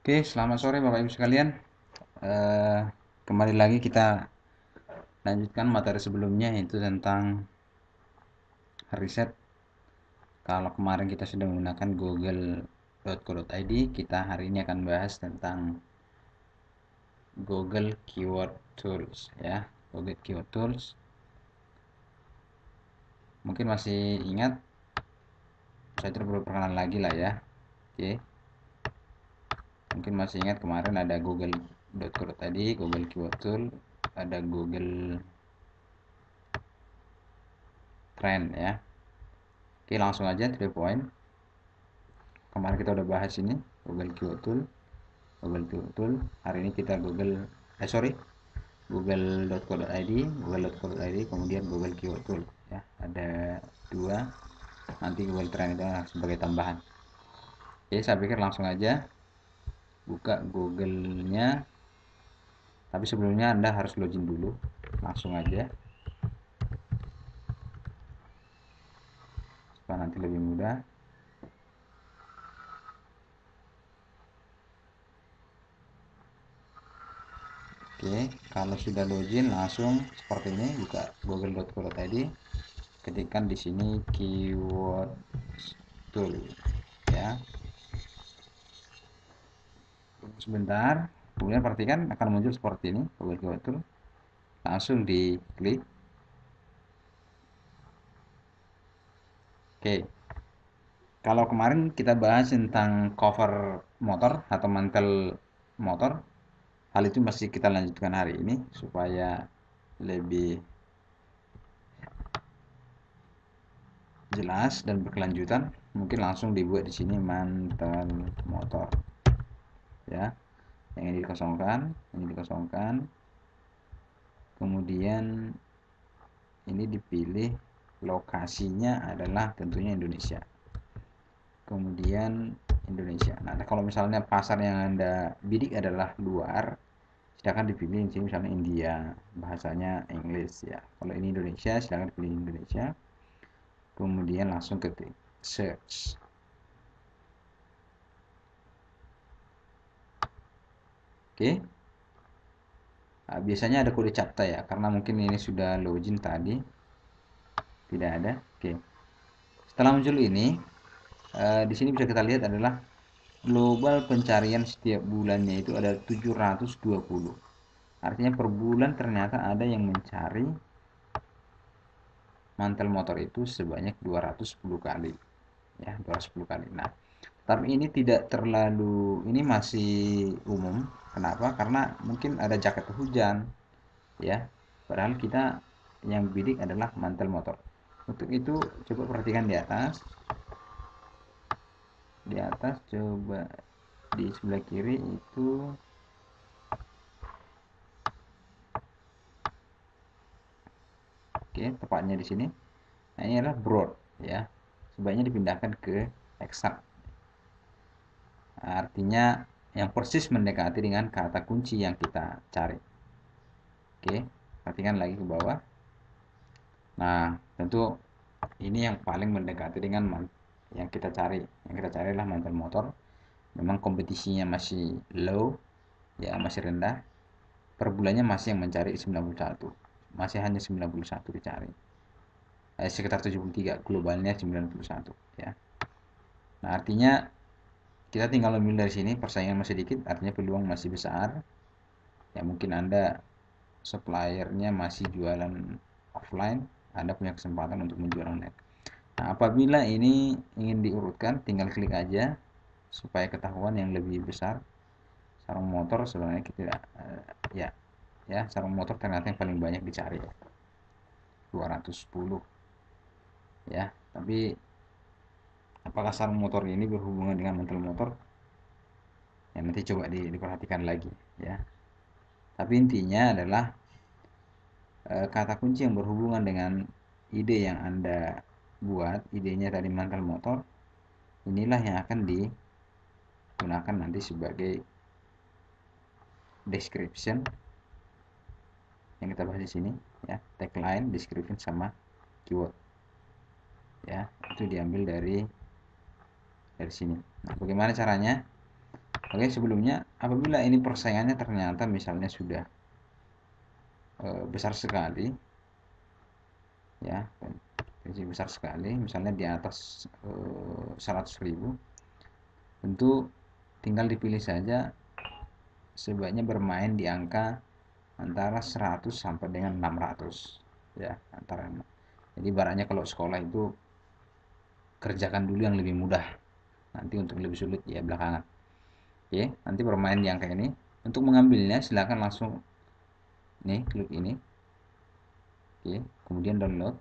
Oke, selamat sore Bapak Ibu sekalian. Kembali lagi kita lanjutkan materi sebelumnya, yaitu tentang riset. Kalau kemarin kita sudah menggunakan google.co.id, kita hari ini akan bahas tentang Google Keyword Tools ya. Google Keyword Tools. Mungkin masih ingat, saya perlu perkenalan lagi lah ya. Oke. Mungkin masih ingat kemarin ada Google.co tadi, Google Keyword Tool, ada Google Trend ya. Oke, langsung aja 3 poin. Kemarin kita udah bahas ini Google Keyword Tool, Google Keyword Tool. Hari ini kita Google.co.id, Google.co.id, kemudian Google Keyword Tool ya. Ada 2. Nanti Google Trend itu sebagai tambahan. Oke, saya pikir langsung aja buka Google-nya, tapi sebelumnya Anda harus login dulu. Langsung aja supaya nanti lebih mudah. Oke, kalau sudah login langsung seperti ini, buka google.co.id, ketikkan di sini keyword tool ya. Sebentar, kemudian perhatikan akan muncul seperti ini Google Keyword Tool. Langsung diklik. Oke. Kalau kemarin kita bahas tentang cover motor atau mantel motor, hal itu masih kita lanjutkan hari ini supaya lebih jelas dan berkelanjutan. Mungkin langsung dibuat di sini mantel motor. Ya, yang ini dikosongkan, ini dikosongkan, kemudian ini dipilih lokasinya adalah tentunya Indonesia, kemudian Indonesia. Nah, kalau misalnya pasar yang Anda bidik adalah luar, silakan dipilih di sini misalnya India, bahasanya Inggris ya. Kalau ini Indonesia, silakan pilih Indonesia, kemudian langsung ketik search. Oke, nah, biasanya ada kode CAPTCHA ya, karena mungkin ini sudah login tadi, tidak ada. Oke, setelah muncul ini, di sini bisa kita lihat adalah global pencarian setiap bulannya itu ada 720. Artinya per bulan ternyata ada yang mencari mantel motor itu sebanyak 210 kali, ya 210 kali. Nah, tapi ini tidak terlalu, ini masih umum. Kenapa? Karena mungkin ada jaket hujan ya, padahal kita yang bidik adalah mantel motor. Untuk itu coba perhatikan di atas, di atas, coba di sebelah kiri itu oke, tepatnya di sini. Nah, ini adalah broad ya, sebaiknya dipindahkan ke exact. Artinya yang persis mendekati dengan kata kunci yang kita cari. Oke, perhatikan lagi ke bawah. Nah, tentu ini yang paling mendekati dengan yang kita cari. Yang kita cari adalah mantel motor. Memang kompetisinya masih low, ya masih rendah. Per bulannya masih yang mencari 91. Masih hanya 91 dicari. Sekitar 73, globalnya 91 ya. Nah, artinya kita tinggal memilih dari sini, persaingan masih sedikit, artinya peluang masih besar. Ya mungkin Anda suppliernya masih jualan offline, Anda punya kesempatan untuk menjual online. Nah, apabila ini ingin diurutkan, tinggal klik aja supaya ketahuan yang lebih besar. Sarung motor sebenarnya kita tidak, ya sarung motor ternyata yang paling banyak dicari, 210 ya. Tapi apakah sarung motor ini berhubungan dengan mantel motor? Ya, nanti coba diperhatikan lagi ya. Tapi intinya adalah kata kunci yang berhubungan dengan ide yang Anda buat, idenya tadi mantel motor, inilah yang akan digunakan nanti sebagai description yang kita bahas di sini ya, tagline, description sama keyword ya, itu diambil dari sini. Nah, bagaimana caranya? Oke, sebelumnya apabila ini persaingannya ternyata misalnya sudah besar sekali ya, besar sekali misalnya di atas 100.000, tentu tinggal dipilih saja sebaiknya bermain di angka antara 100 sampai dengan 600 ya, antara. Jadi barangnya kalau sekolah itu kerjakan dulu yang lebih mudah, nanti untuk lebih sulit ya belakangan. Oke, nanti bermain di angka ini. Untuk mengambilnya silahkan langsung nih klik ini. Oke, kemudian download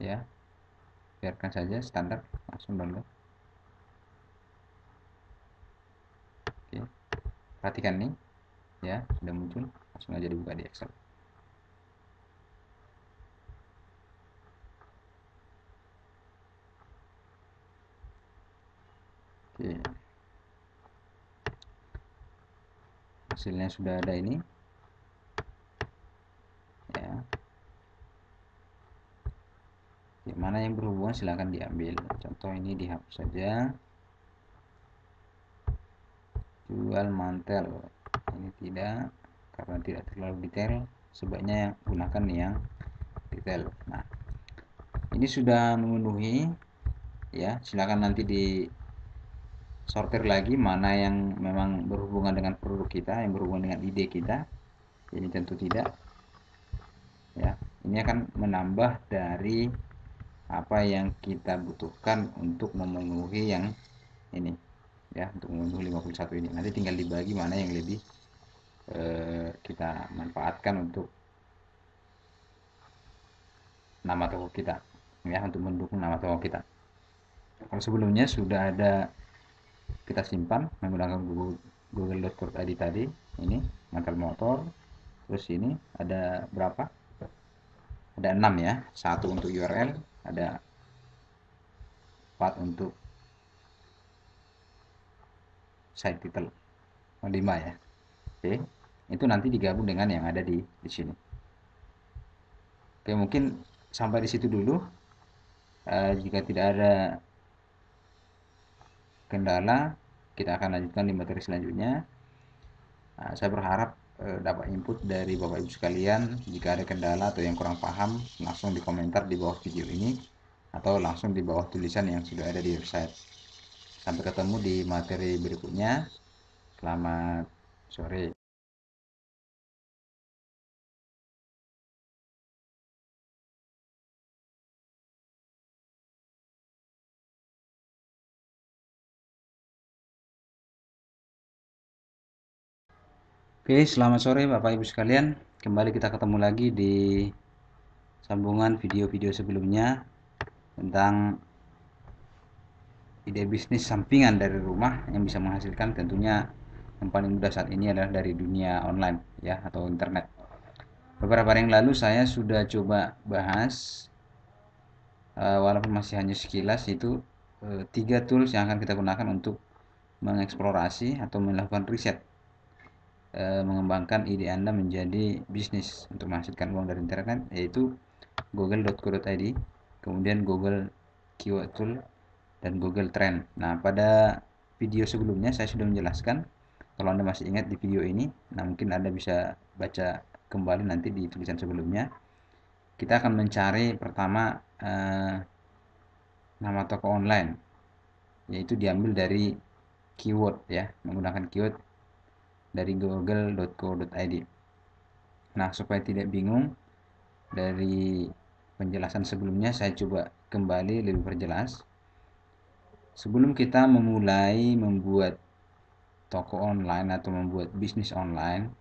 ya, biarkan saja standar, langsung download. Oke, perhatikan nih ya, sudah muncul, langsung aja dibuka di Excel. Oke, hasilnya sudah ada ini ya. Oke, mana yang berhubungan silahkan diambil, contoh ini dihapus saja. Jual mantel ini tidak, karena tidak terlalu detail, sebaiknya gunakan yang detail. Nah, ini sudah memenuhi ya, silahkan nanti di sortir lagi mana yang memang berhubungan dengan produk kita, yang berhubungan dengan ide kita. Ini tentu tidak ya, ini akan menambah dari apa yang kita butuhkan untuk memenuhi yang ini ya, untuk memenuhi 51 ini. Nanti tinggal dibagi mana yang lebih kita manfaatkan untuk nama toko kita ya, untuk mendukung nama toko kita. Kalau sebelumnya sudah ada, kita simpan menggunakan Google AdWord tadi. Ini mantel motor, terus ini ada berapa, ada 6 ya, 1 untuk URL, ada 4 untuk site title, 5 ya. Oke, itu nanti digabung dengan yang ada di sini. Oke, mungkin sampai di situ dulu. Jika tidak ada kendala, kita akan lanjutkan di materi selanjutnya. Nah, saya berharap dapat input dari Bapak Ibu sekalian. Jika ada kendala atau yang kurang paham, langsung di komentar di bawah video ini atau langsung di bawah tulisan yang sudah ada di website. Sampai ketemu di materi berikutnya. Selamat sore. Oke, selamat sore Bapak Ibu sekalian. Kembali kita ketemu lagi di sambungan video-video sebelumnya tentang ide bisnis sampingan dari rumah yang bisa menghasilkan. Tentunya yang paling mudah saat ini adalah dari dunia online ya, atau internet. Beberapa hari yang lalu saya sudah coba bahas, walaupun masih hanya sekilas itu, 3 tools yang akan kita gunakan untuk mengeksplorasi atau melakukan riset, mengembangkan ide Anda menjadi bisnis untuk menghasilkan uang dari internet, yaitu google.co.id, kemudian Google Keyword Tool, dan Google Trend. Nah, pada video sebelumnya saya sudah menjelaskan, kalau Anda masih ingat di video ini. Nah, mungkin Anda bisa baca kembali nanti di tulisan sebelumnya. Kita akan mencari pertama nama toko online, yaitu diambil dari keyword ya, menggunakan keyword dari google.co.id. Nah, supaya tidak bingung dari penjelasan sebelumnya, saya coba kembali lebih perjelas. Sebelum kita memulai membuat toko online atau membuat bisnis online,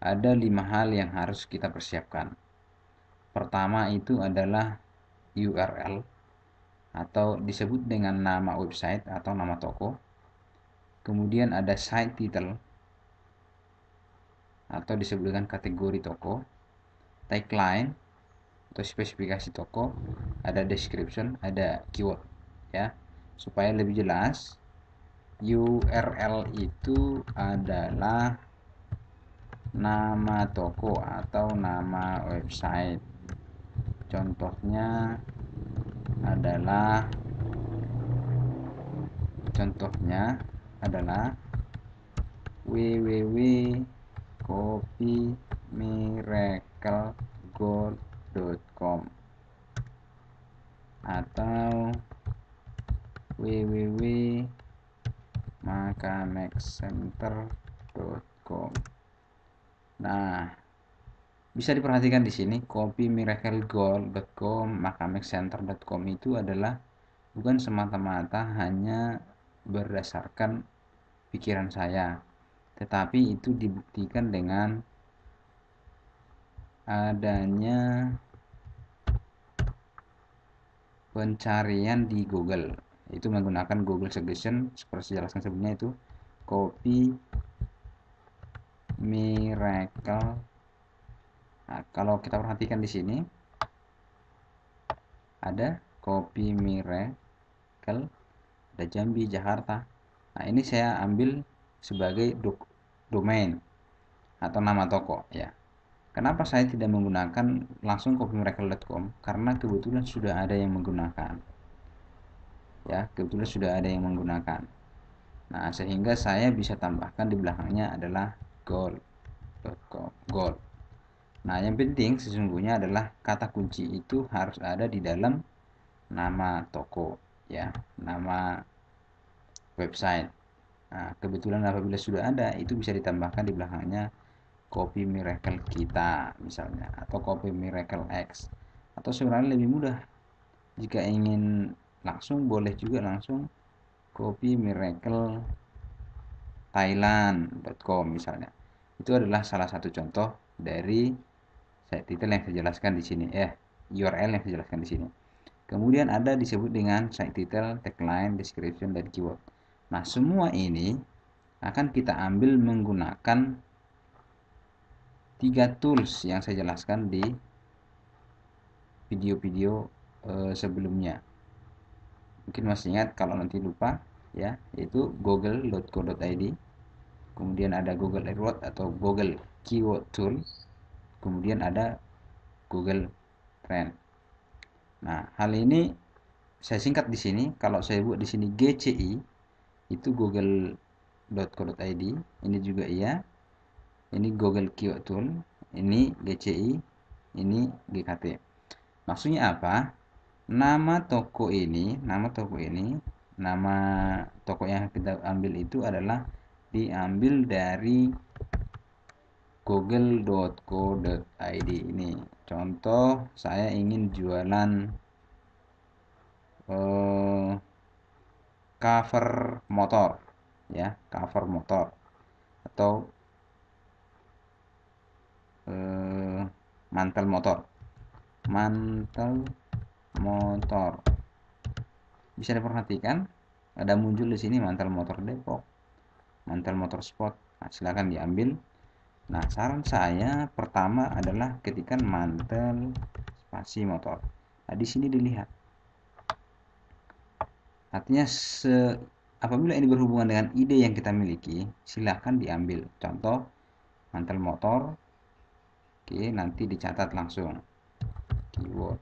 ada 5 hal yang harus kita persiapkan. Pertama itu adalah URL, atau disebut dengan nama website atau nama toko. Kemudian ada site title, atau disebut dengan kategori toko, tagline atau spesifikasi toko, ada description, ada keyword ya. Supaya lebih jelas, URL itu adalah nama toko atau nama website. Contohnya adalah Contohnya adalah www.kopimiraclegold.com atau www.makamexcenter.com. Nah, bisa diperhatikan di sini kopimiraclegold.com, makamexcenter.com itu adalah bukan semata-mata hanya berdasarkan pikiran saya, tetapi itu dibuktikan dengan adanya pencarian di Google. Itu menggunakan Google Suggestion seperti jelaskan sebelumnya, itu kopi miracle. Nah, kalau kita perhatikan di sini ada kopi miracle, ada Jambi, Jakarta. Nah, ini saya ambil sebagai domain atau nama toko ya. Kenapa saya tidak menggunakan langsung kopimiraclegold.com? Karena kebetulan sudah ada yang menggunakan. Ya, kebetulan sudah ada yang menggunakan. Nah, sehingga saya bisa tambahkan di belakangnya adalah gold.com, gold. Nah, yang penting sesungguhnya adalah kata kunci itu harus ada di dalam nama toko ya, nama website. Nah, kebetulan apabila sudah ada, itu bisa ditambahkan di belakangnya kopi miracle kita misalnya, atau kopi miracle X. Atau sebenarnya lebih mudah, jika ingin langsung boleh juga langsung kopi miracle Thailand.com misalnya. Itu adalah salah satu contoh dari titel yang saya jelaskan di sini, URL yang saya jelaskan di sini. Kemudian ada disebut dengan site title, tagline, description, dan keyword. Nah, semua ini akan kita ambil menggunakan 3 tools yang saya jelaskan di video-video sebelumnya. Mungkin masih ingat, kalau nanti lupa ya, yaitu google.co.id. Kemudian ada Google AdWord atau Google Keyword Tools. Kemudian ada Google Trend. Nah, hal ini saya singkat di sini. Kalau saya buat di sini GCI, itu google.co.id. Ini juga iya. Ini Google Keyword Tool, ini GCI, ini GKT. Maksudnya apa? Nama toko ini, nama toko yang kita ambil itu adalah diambil dari google.co.id ini. Contoh, saya ingin jualan cover motor ya, cover motor, atau mantel motor. Bisa diperhatikan ada muncul di sini mantel motor Depok, mantel motor sport. Nah, silahkan diambil. Nah, saran saya pertama adalah ketikan mantel spasi motor. Nah, di sini dilihat. Artinya apabila ini berhubungan dengan ide yang kita miliki, silahkan diambil. Contoh mantel motor. Oke, nanti dicatat langsung. Keyword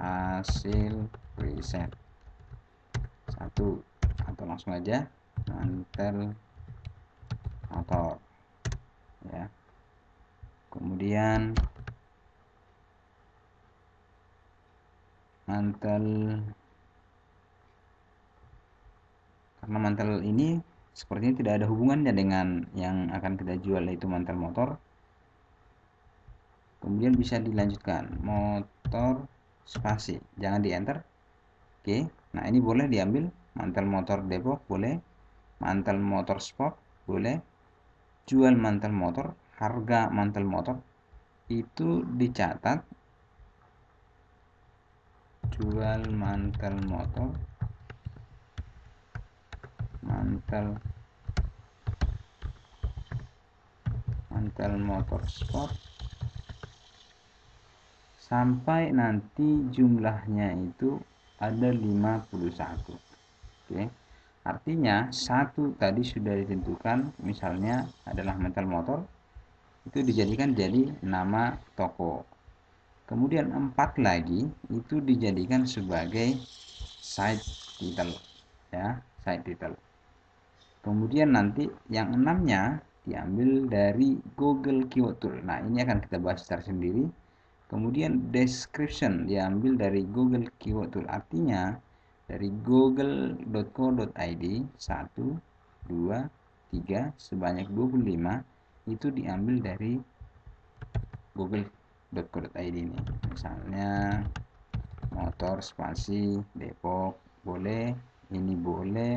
hasil riset 1, atau langsung aja mantel motor ya. Kemudian karena mantel ini sepertinya tidak ada hubungannya dengan yang akan kita jual, yaitu mantel motor. Kemudian bisa dilanjutkan motor spasi, jangan di enter. Oke, nah ini boleh diambil, mantel motor Depok boleh, mantel motor sport boleh, jual mantel motor, harga mantel motor itu dicatat, jual mantel motor, mantel motor sport, sampai nanti jumlahnya itu ada 51. Oke. Artinya 1 tadi sudah ditentukan, misalnya adalah mantel motor, itu dijadikan jadi nama toko. Kemudian 4 lagi itu dijadikan sebagai site title. ya, site title. Kemudian nanti yang enamnya diambil dari Google Keyword Tools. Nah, ini akan kita bahas secara sendiri. Kemudian description diambil dari Google Keyword Tools. Artinya dari google.co.id 1, 2, 3 sebanyak 25 itu diambil dari google.co.id ini. Misalnya motor spasi Depok boleh, ini boleh,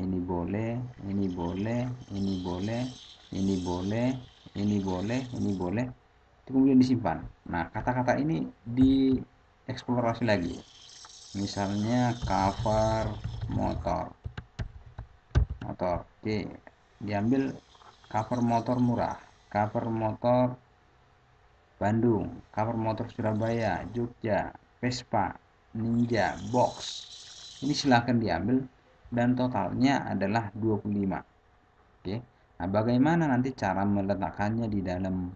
ini boleh, ini boleh, ini boleh, ini boleh, ini boleh, ini boleh, kemudian disimpan. Nah, kata-kata ini dieksplorasi lagi. Misalnya cover motor, oke, diambil cover motor murah, cover motor Bandung, cover motor Surabaya, Jogja, Vespa, Ninja, Box. Ini silahkan diambil, dan totalnya adalah 25. Oke. Nah, bagaimana nanti cara meletakkannya di dalam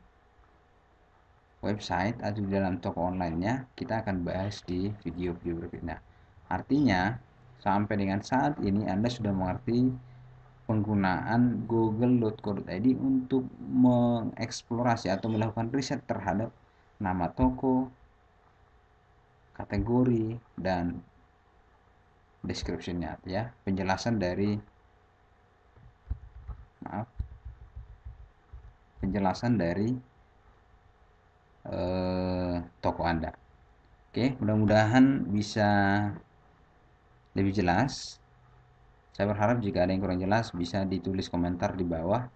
website atau di dalam toko online-nya, kita akan bahas di video-video berikutnya. Artinya, sampai dengan saat ini Anda sudah mengerti penggunaan google.co.id untuk mengeksplorasi atau melakukan riset terhadap nama toko, kategori, dan description-nya, ya, penjelasan dari toko Anda. Oke, mudah-mudahan bisa lebih jelas. Saya berharap jika ada yang kurang jelas bisa ditulis komentar di bawah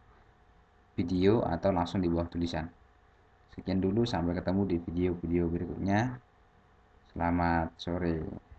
video atau langsung di bawah tulisan. Sekian dulu, sampai ketemu di video-video berikutnya. Selamat sore.